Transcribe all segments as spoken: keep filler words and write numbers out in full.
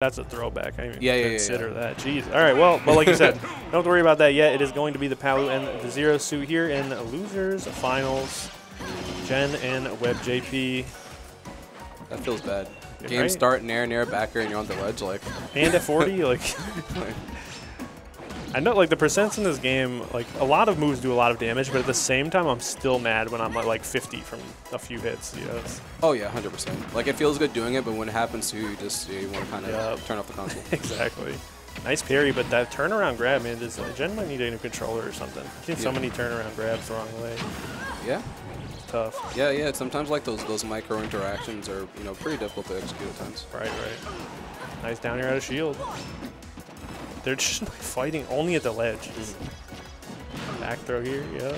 That's a throwback. I didn't even yeah, yeah, consider yeah, yeah. that. Jeez. All right, well, but like you said, don't have to worry about that yet. It is going to be the Palu and the Zero Suit here in Losers Finals. Gen and WebbJP. That feels bad. Good, Game right? start, nair, nair, backer, and you're on the ledge, like. And at forty, like. I know, like, the percents in this game, like, a lot of moves do a lot of damage, but at the same time, I'm still mad when I'm at, like, fifty from a few hits. You know? Oh, yeah, one hundred percent. Like, it feels good doing it, but when it happens to you, just, you want to kind of yep. turn off the console. Exactly. Nice parry, but that turnaround grab, man, does uh, Gen might need a new controller or something. I've seen yeah. so many turnaround grabs the wrong way. Yeah. It's tough. Yeah, yeah, sometimes, like, those, those micro interactions are, you know, pretty difficult to execute at times. Right, right. Nice down here out of shield. They're just like, fighting only at the ledge. Back throw here, yeah.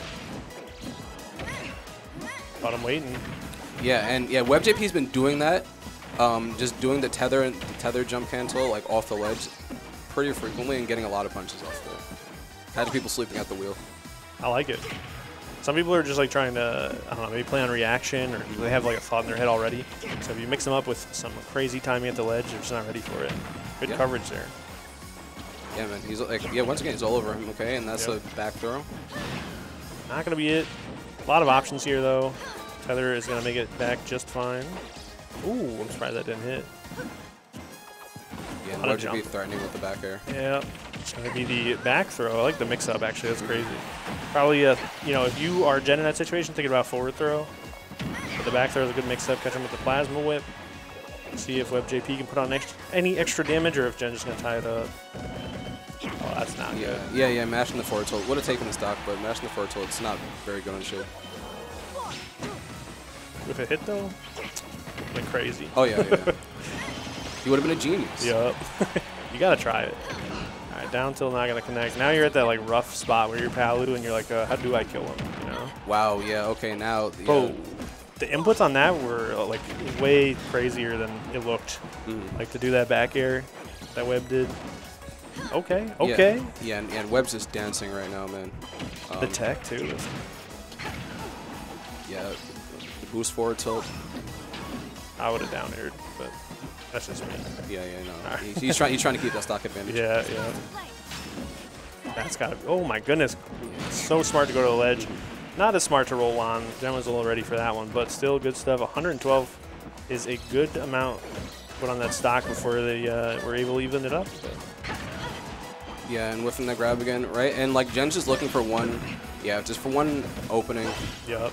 But I'm waiting. Yeah, and yeah, WebbJP's been doing that, um, just doing the tether and the tether jump cancel like off the ledge, pretty frequently, and getting a lot of punches off there. Had people sleeping at the wheel. I like it. Some people are just like trying to, I don't know, maybe play on reaction, or they have like a thought in their head already. So if you mix them up with some crazy timing at the ledge, they're just not ready for it. Good yeah. coverage there. Yeah, man. He's like, yeah. Once again, he's all over him. Okay, and that's yep. a back throw. Not gonna be it. A lot of options here, though. Tether is gonna make it back just fine. Ooh, I'm surprised that didn't hit. Yeah, WebbJP threatening with the back air. Yeah, it's gonna be the back throw. I like the mix-up actually. That's crazy. Probably, uh, you know, if you are Gen in that situation, thinking about forward throw. But the back throw is a good mix-up. Catch him with the plasma whip. See if WebbJP can put on ex any extra damage, or if Gen just gonna tie it up. Oh, that's not yeah. good. Yeah, yeah, mashing the forward tilt. Would have taken the stock, but mashing the forward tilt, it's not very good on shit. If it hit, though, went crazy. Oh, yeah, yeah. yeah. You would have been a genius. Yup. You got to try it. All right, down tilt, not going to connect. Now you're at that, like, rough spot where you're Palu, and you're like, uh, how do I kill him, you know? Wow, yeah, okay, now... Yeah. Oh, the inputs on that were, like, way crazier than it looked. Mm-hmm. Like, to do that back air that Webb did. Okay, okay. Yeah, yeah, and, and Webb's just dancing right now, man. Um, the tech, too. Yeah, the boost forward tilt. I would have down aired, but that's just me. Yeah, yeah, no. Right. He's, he's, try, he's trying to keep that stock advantage. Yeah, yeah. That's got to be. Oh, my goodness. So smart to go to the ledge. Not as smart to roll on. Gen was a little ready for that one, but still good stuff. one hundred twelve is a good amount put on that stock before they uh, were able to even it up. Yeah, and whiffing the grab again, right? And like Gen's just looking for one, yeah, just for one opening. Yep.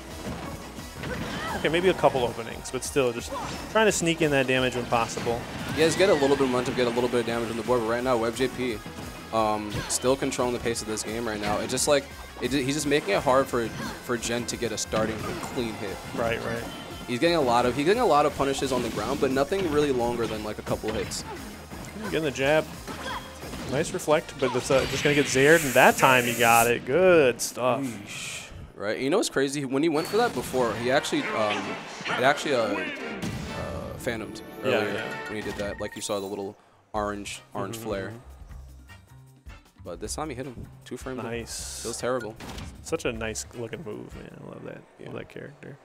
Okay, maybe a couple openings, but still just trying to sneak in that damage when possible. Yeah, just get a little bit of momentum, get a little bit of damage on the board. But right now, WebbJP um, still controlling the pace of this game right now. It's just like it, he's just making it hard for for Gen to get a starting clean hit. Right, right. He's getting a lot of he's getting a lot of punishes on the ground, but nothing really longer than like a couple hits. Getting the jab. Nice reflect, but it's uh, just going to get zared, and that time he got it. Good stuff. Eesh. Right. You know what's crazy? When he went for that before, he actually um, it actually uh, uh, phantomed earlier yeah, yeah. when he did that. Like you saw the little orange orange mm-hmm. flare. But this time he hit him. Two frame. Nice. It was terrible. Such a nice-looking move, man. I love that. Yeah. Love that character.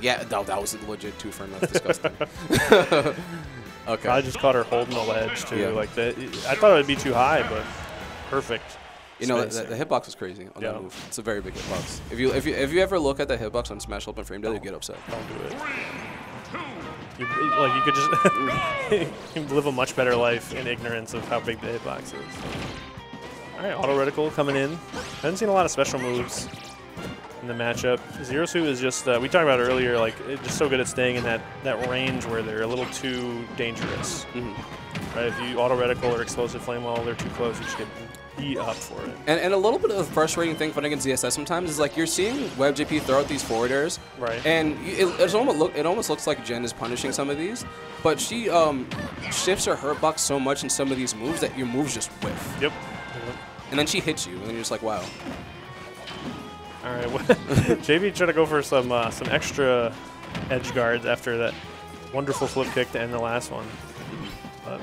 Yeah, that, that was a legit two frame. That's disgusting. Okay. I just caught her holding the ledge too. Yeah. Like that, I thought it would be too high, but perfect. You know, the, the hitbox is crazy on yeah. that move. It's a very big hitbox. If you if you if you ever look at the hitbox on Smash Open Frame Dead, you get upset. Don't do it. You, like you could just you live a much better life in ignorance of how big the hitbox is. All right, auto reticle coming in. Haven't seen a lot of special moves in the matchup. Zero Suit is just, uh, we talked about it earlier, like, it's just so good at staying in that, that range where they're a little too dangerous. Mm-hmm. Right? If you auto reticle or explosive flame while they're too close, you just get beat up for it. And, and a little bit of a frustrating thing fighting against Z S S sometimes is like you're seeing WebbJP throw out these forward airs. Right. And it, it's almost look, it almost looks like Gen is punishing some of these, but she um, shifts her hurt box so much in some of these moves that your moves just whiff. Yep. And then she hits you, and then you're just like, wow. All right, well, J B tried to go for some uh, some extra edge guards after that wonderful flip kick to end the last one. But,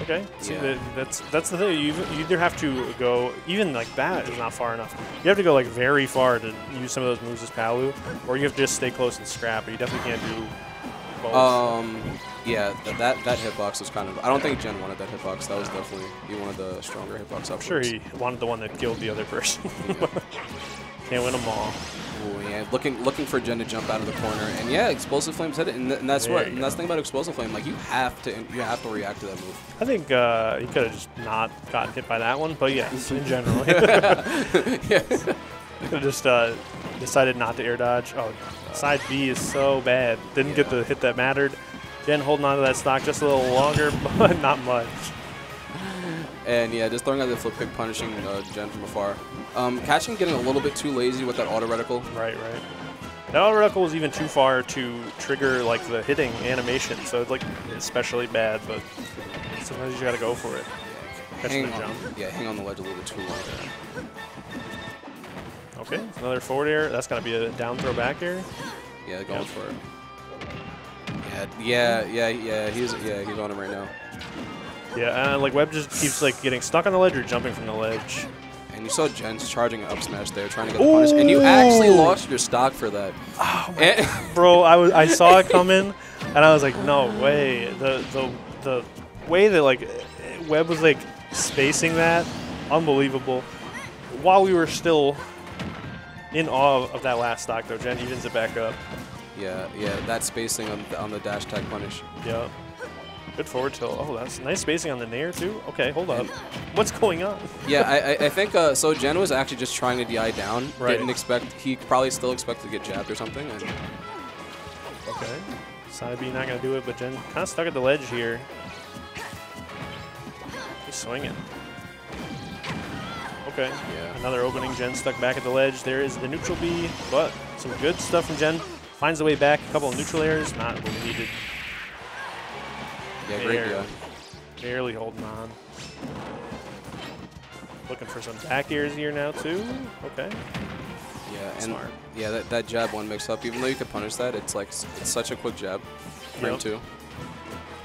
okay, so yeah. that, that's that's the thing. You you either have to go even like that is not far enough. You have to go like very far to use some of those moves as Palu, or you have to just stay close and scrap. But you definitely can't do balls. Um, yeah, th that that hitbox was kind of. I don't think Gen wanted that hitbox. That was definitely he wanted the stronger hitbox. Upwards. I'm sure he wanted the one that killed the other person. Yeah. Can't win them all. Ooh, yeah, looking looking for Gen to jump out of the corner, and yeah, explosive flames hit it, and, th and that's there what. And that's the thing about explosive flame. Like you have to you have to react to that move. I think uh, he could have just not gotten hit by that one, but yeah, in general. Yeah. Just uh, decided not to air dodge. Oh, side B is so bad. Didn't yeah. get the hit that mattered. Gen holding on to that stock just a little longer, but not much. And yeah, just throwing out the flip kick, punishing uh, Gen from afar. Um, catching getting a little bit too lazy with that auto reticle. Right, right. That auto reticle was even too far to trigger like the hitting animation, so it's like especially bad. But sometimes you gotta go for it. Catch hang the on, jump. Yeah, hang on the ledge a little bit too long. Okay, another forward air. That's going to be a down throw back air. Yeah, going yep. for it. Yeah, yeah, yeah, yeah. He's yeah, he's on him right now. Yeah, and like Webb just keeps like getting stuck on the ledge or jumping from the ledge. And you saw Gen's charging an up smash there, trying to get the Ooh. punish, and you actually lost your stock for that. Oh my God. Bro, I was I saw it coming, and I was like, no way. The the the way that like Webb was like spacing that, unbelievable. While we were still in awe of that last stock, though, Gen evens it back up. Yeah, yeah, that spacing on the, on the dash tag punish. Yeah. Good forward tilt. Oh, that's nice spacing on the nair, too. Okay, hold up. What's going on? Yeah, I, I think, uh, so Gen was actually just trying to D I down. Right. Didn't expect, he probably still expected to get jabbed or something. And okay. Side B not going to do it, but Gen kind of stuck at the ledge here. He's swinging. Okay. Yeah. Another opening. Gen stuck back at the ledge. There is the neutral B, but some good stuff from Gen. Finds the way back. A couple of neutral airs. Not what we needed. Yeah, great deal. Barely holding on. Looking for some back airs here now too. Okay. Yeah, and smart. Yeah, that that jab one mix up. Even though you could punish that, it's like it's such a quick jab. Frame yep. two.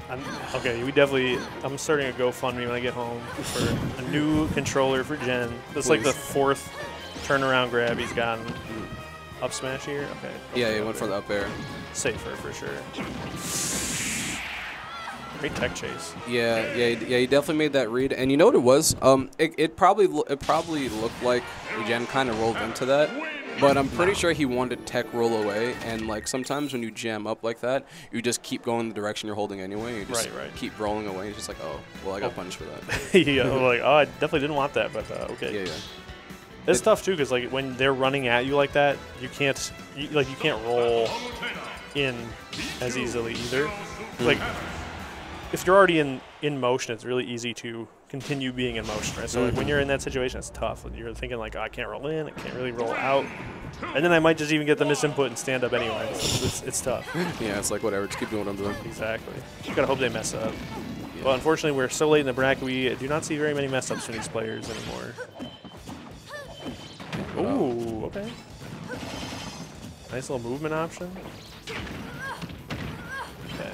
I'm, okay, we definitely. I'm starting a GoFundMe when I get home for a new controller for Gen. That's Please. like the fourth turnaround grab he's gotten. Up smash here? Okay. Yeah, he went for the up air. Safer for sure. Great tech chase. Yeah, yeah, yeah. He definitely made that read, and you know what it was? Um, it, it probably it probably looked like Gen kind of rolled into that. But I'm pretty sure he wanted to tech roll away, and like sometimes when you jam up like that, you just keep going the direction you're holding anyway. You just right, right. keep rolling away. It's just like, oh, well, I got oh. punished for that. Yeah, like oh, I definitely didn't want that, but uh, okay. Yeah, yeah. It's it, tough too, because like when they're running at you like that, you can't you, like you can't roll in as easily either. Mm. Like if you're already in in motion, it's really easy to continue being in motion, right? So mm-hmm. like when you're in that situation, it's tough. You're thinking like, oh, I can't roll in, I can't really roll out, and then I might just even get the misinput and stand up anyway. It's, it's, it's tough. Yeah, it's like whatever, just keep doing what I'm doing. Exactly. You gotta hope they mess up. Yeah. Well, unfortunately, we're so late in the bracket, we do not see very many mess ups from these players anymore. Ooh, okay. Nice little movement option. Okay.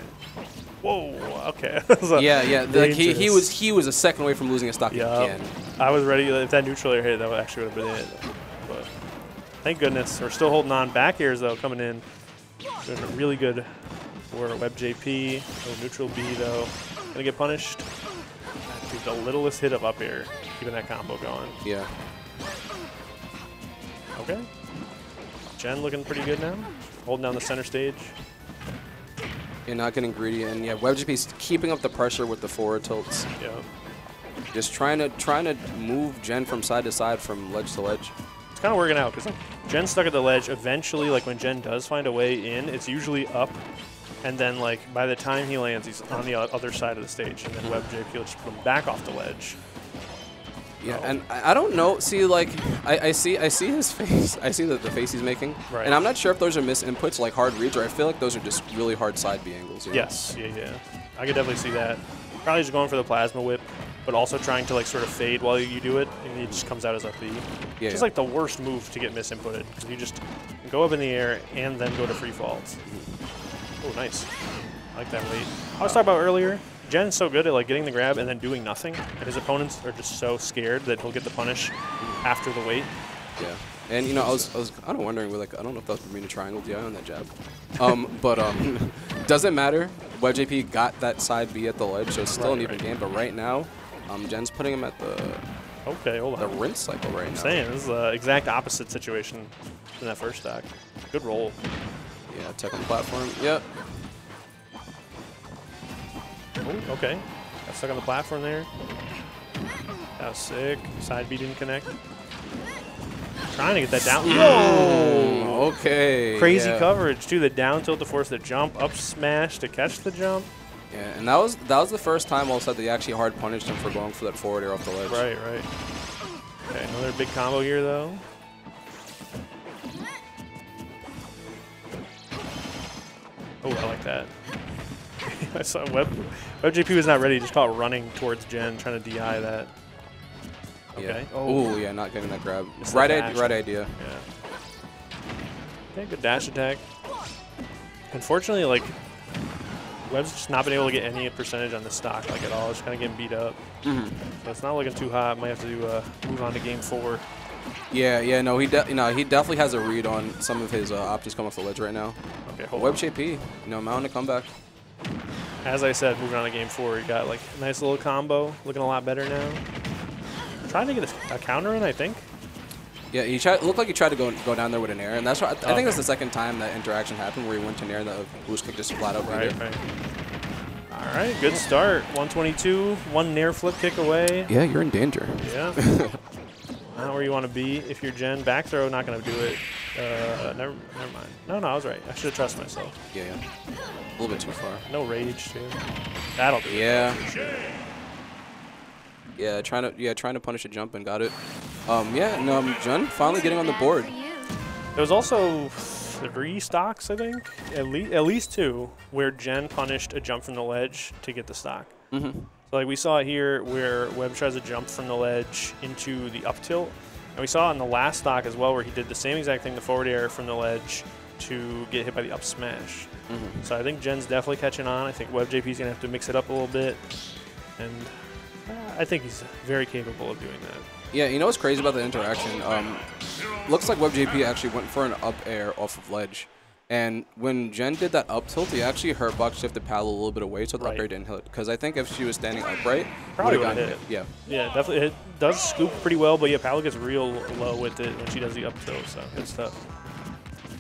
Whoa. Okay. Yeah, yeah. The, like he, he was he was a second away from losing a stock. Yeah. I was ready. If that neutral air hit, that would actually would have been it. But thank goodness we're still holding on. Back airs though coming in. Doing a really good for WebbJP. Oh, neutral B though. Gonna get punished. Dude, the littlest hit of up air, keeping that combo going. Yeah. Okay. Gen looking pretty good now. Holding down the center stage. You're not getting greedy, and yeah, WebbJP's keeping up the pressure with the forward tilts. Yeah. Just trying to trying to move Gen from side to side, from ledge to ledge. It's kind of working out because Gen's stuck at the ledge. Eventually, like when Gen does find a way in, it's usually up, and then like by the time he lands, he's on the other side of the stage, and then WebbJP will just put him back off the ledge. Yeah, oh. and I don't know. See, like, I, I see, I see his face. I see the, the face he's making, right. and I'm not sure if those are misinputs, like hard reads, or I feel like those are just really hard side B angles. You know? Yes, yeah, yeah. I could definitely see that. Probably just going for the plasma whip, but also trying to like sort of fade while you do it, and it just comes out as up B. Yeah. It's yeah. like the worst move to get misinputted because you just go up in the air and then go to free falls. Oh, nice. I like that lead. I was talking about earlier. Gen's so good at like getting the grab and then doing nothing, and his opponents are just so scared that he'll get the punish after the wait. Yeah. And you know, I was I was kind of wondering, like, I don't know if that was Bermuda Triangle D I on that jab, um, but um, doesn't matter. WebbJP got that side B at the ledge, so it's still right, an even right. game. But right now, um, Gen's putting him at the okay, hold on. the rinse cycle right I'm now. Saying this is the exact opposite situation than that first stock. Good roll. Yeah, tech on platform. Yep. Ooh, okay, got stuck on the platform there. That was sick. Side B didn't connect. Trying to get that down. Whoa! Okay. Crazy yeah. coverage too. The down tilt to force the jump, up smash to catch the jump. Yeah, and that was that was the first time all said they actually hard punished him for going for that forward air off the ledge. Right, right. Okay, another big combo here though. Oh, I like that. I saw Web. WebbJP was not ready. Just caught running towards Gen, trying to D I that. Okay. Yeah. Oh, ooh, yeah, not getting that grab. It's right, that right idea. Yeah. Okay, good dash attack. Unfortunately, like, Webb's just not been able to get any percentage on this stock, like, at all. It's kind of getting beat up. Mm-hmm. So it's not looking too hot. Might have to do, uh, move on to game four. Yeah, yeah, no, he de you know, he definitely has a read on some of his uh, options coming off the ledge right now. Okay, hold on. WebbJP, you know, mounting a comeback. As I said, moving on to game four, he got, like, a nice little combo. Looking a lot better now. Trying to get a, a counter in, I think. Yeah, he tried. Looked like he tried to go go down there with an air, and that's why I, th okay. I think that's the second time that interaction happened where he went to an air and the boost kick just flat out. Right, right. All right, good start. one twenty-two, one nair flip kick away. Yeah, you're in danger. Yeah. Not where you want to be if you're Gen. Back throw, not gonna do it. Uh, never, never mind. No, no, I was right. I should have trusted myself. Yeah, yeah. A little bit too far. No rage too. That'll do. Yeah. It. Yeah, trying to yeah trying to punish a jump and got it. Um, yeah, and um, Gen finally getting on the board. There was also three stocks, I think, at least at least two, where Gen punished a jump from the ledge to get the stock. Mm-hmm. So like we saw it here, where Webb tries a jump from the ledge into the up tilt, and we saw it in the last stock as well, where he did the same exact thing, the forward air from the ledge to get hit by the up smash. Mm-hmm. So I think Gen's definitely catching on. I think WebbJP's gonna have to mix it up a little bit, and. I think he's very capable of doing that. Yeah, you know what's crazy about the interaction? Um, looks like WebbJP actually went for an up air off of ledge. And when Gen did that up tilt, he actually her box shifted Palu a little bit away so the right. up air didn't hit. Because I think if she was standing upright, probably would have hit. hit. Yeah. Yeah, definitely. It does scoop pretty well, but yeah, Palu gets real low with it when she does the up tilt, so good stuff.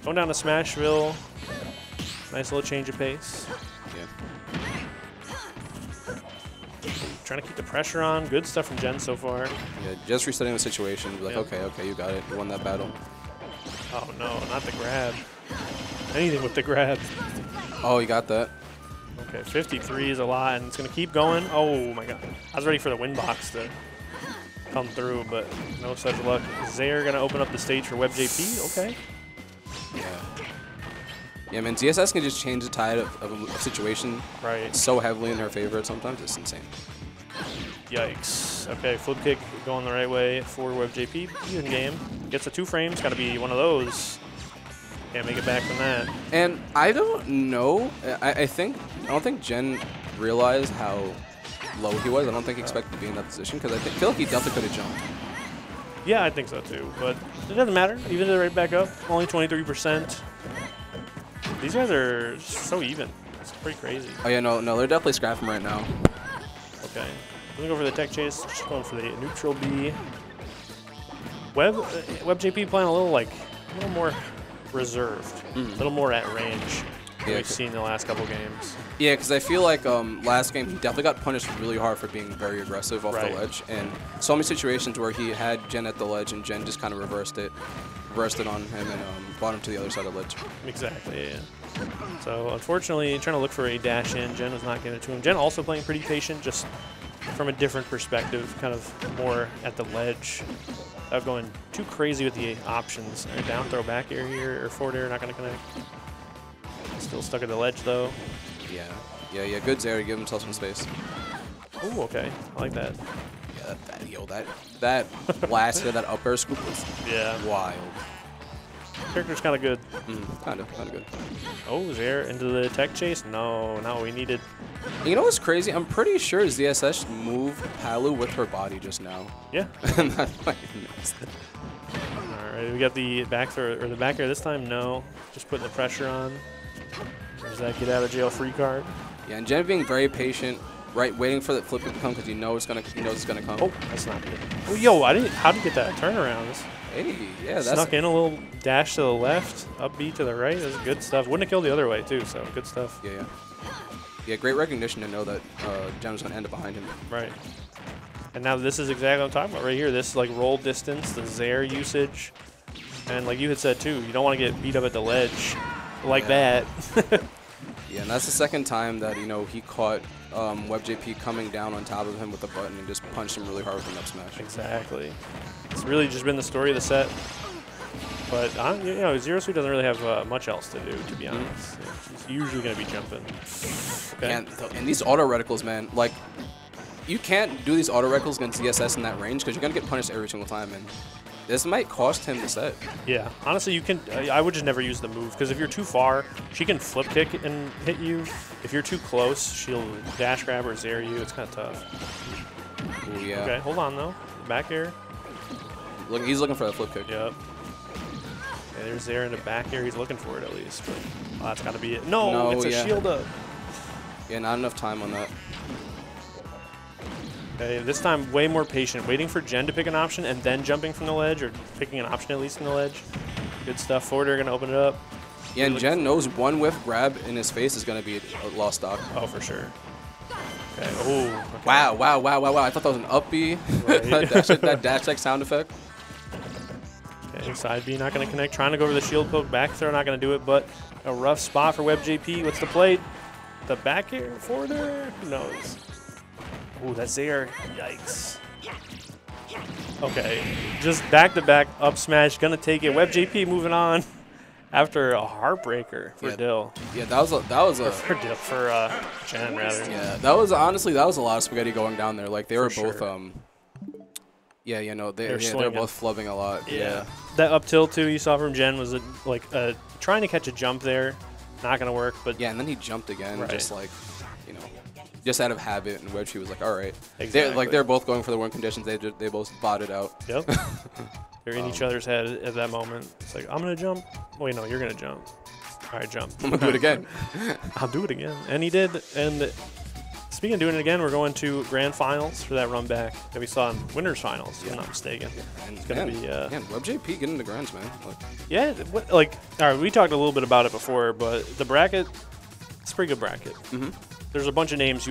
Going down to Smashville. Nice little change of pace. Yeah. Trying to keep the pressure on. Good stuff from Gen so far. Yeah, just resetting the situation. Be like, yep. okay, okay, you got it. You won that battle. Oh, no, not the grab. Anything with the grab. Oh, you got that. Okay, fifty-three is a lot, and it's going to keep going. Oh, my God. I was ready for the win box to come through, but no such luck. Zaire going to open up the stage for WebbJP. Okay. Yeah. Yeah, man, T S S can just change the tide of, of a situation right. so heavily in her favor sometimes. It's insane. Yikes. Okay, flip kick going the right way for WebbJP. Even game. Gets the two frames. Got to be one of those. Can't make it back from that. And I don't know. I, I think I don't think Gen realized how low he was. I don't think he expected to be in that position because I think, feel like he definitely could have jumped. Yeah, I think so too. But it doesn't matter. Even though they're right back up. Only twenty-three percent. These guys are so even. It's pretty crazy. Oh, yeah, no, no, they're definitely scrapping right now. Okay. I'm going to go for the tech chase. Just going for the neutral B. Web, uh, WebbJP playing a little, like, a little more reserved. Mm. A little more at range yeah, than we've seen in the last couple games. Yeah, because I feel like um, last game he definitely got punished really hard for being very aggressive off right. the ledge. And so many situations where he had Gen at the ledge and Gen just kind of reversed it. Reversed it on him and um, brought him to the other side of the ledge. Exactly, yeah. So, unfortunately, trying to look for a dash in. Gen was not giving it to him. Gen also playing pretty patient, just from a different perspective, kind of more at the ledge. Without going too crazy with the options. Right, down throw back air here, or forward air, not going to connect. Still stuck at the ledge, though. Yeah, yeah, yeah. Good Zare to give himself some space. Oh, okay. I like that. Yeah, that, that yo, that, that blast of that up air scoop was yeah. wild. Character's kind of good. Mm, kind of, kind of good. Oh, Zare into the tech chase? No, not what we needed. You know what's crazy? I'm pretty sure Z S S moved Palu with her body just now. Yeah. All right, We got the back throw, or the back air this time? No. Just putting the pressure on. There's that get out of jail free card. Yeah, and Gen being very patient, right, waiting for that flip to come because you know it's gonna, you know it's gonna come. Oh, that's not good. Oh, yo, I didn't. How did you get that turnaround? Hey, yeah, that's snuck in a little dash to the left, up B to the right. That's good stuff. Wouldn't have killed the other way too. So good stuff. Yeah, yeah. Yeah, great recognition to know that uh, Gen was gonna end up behind him. Right. And now this is exactly what I'm talking about right here. This like roll distance, the Zare usage, and like you had said too, you don't want to get beat up at the ledge like yeah. that. Yeah, and that's the second time that you know he caught um, WebbJP coming down on top of him with the button and just punched him really hard with an up smash. Exactly. It's really just been the story of the set. But I'm, you know, Zero Suit doesn't really have uh, much else to do, to be honest. Mm-hmm. It's usually going to be jumping. Okay. And, and these auto reticles, man, like. You can't do these auto reticles against D S S in that range because you're going to get punished every single time, and this might cost him the set. Yeah, honestly, you can. I would just never use the move because if you're too far, she can flip kick and hit you. If you're too close, she'll dash grab or zare you. It's kind of tough. Ooh, yeah. Okay, hold on, though. Back air. Look, he's looking for that flip kick. Yep. Yeah, there's zare in the back air. He's looking for it, at least. But, oh, that's got to be it. No, no it's a yeah. shield up. Yeah, not enough time on that. This time, way more patient, waiting for Gen to pick an option and then jumping from the ledge, or picking an option at least from the ledge. Good stuff. Forward air going to open it up. Yeah, and Gen knows one whiff grab in his face is going to be a lost stock. Oh, for sure. Okay. Ooh, okay. Wow, wow, wow, wow, wow. I thought that was an up B. Right. that, dash, that dash tech sound effect. Okay, side B not going to connect. Trying to go over the shield poke. Back throw not going to do it, but a rough spot for WebbJP. What's the plate? The back air? Forward air? Who knows? Ooh, that's there. Yikes. Okay, just back-to-back -back up smash. Gonna take it. WebbJP moving on after a heartbreaker for yeah. Dill. Yeah, that was a... That was a for Dill, for uh, Gen, rather. Yeah, that was... Honestly, that was a lot of spaghetti going down there. Like, they for were both... Sure. um. Yeah, you know, they, they're yeah, they're both flubbing a lot. Yeah. yeah. That up tilt, too, you saw from Gen was, a, like, a, trying to catch a jump there. Not gonna work, but... Yeah, and then he jumped again, right. just like... Just out of habit, and which he was like, all right. Exactly. They're, like, they're both going for the win conditions. They they both botted out. Yep. They're in um, each other's head at that moment. It's like, I'm going to jump. Wait, no, you're going to jump. All right, jump. I'm going to do it again. I'll do it again. And he did. And speaking of doing it again, we're going to grand finals for that run back that we saw in winners finals, yeah. if I'm not mistaken. Yeah. And it's going to be... Uh, man, WebbJP getting the grands, man. Like, yeah. What, like, all right, we talked a little bit about it before, but the bracket, it's a pretty good bracket. Mm-hmm. There's a bunch of names you would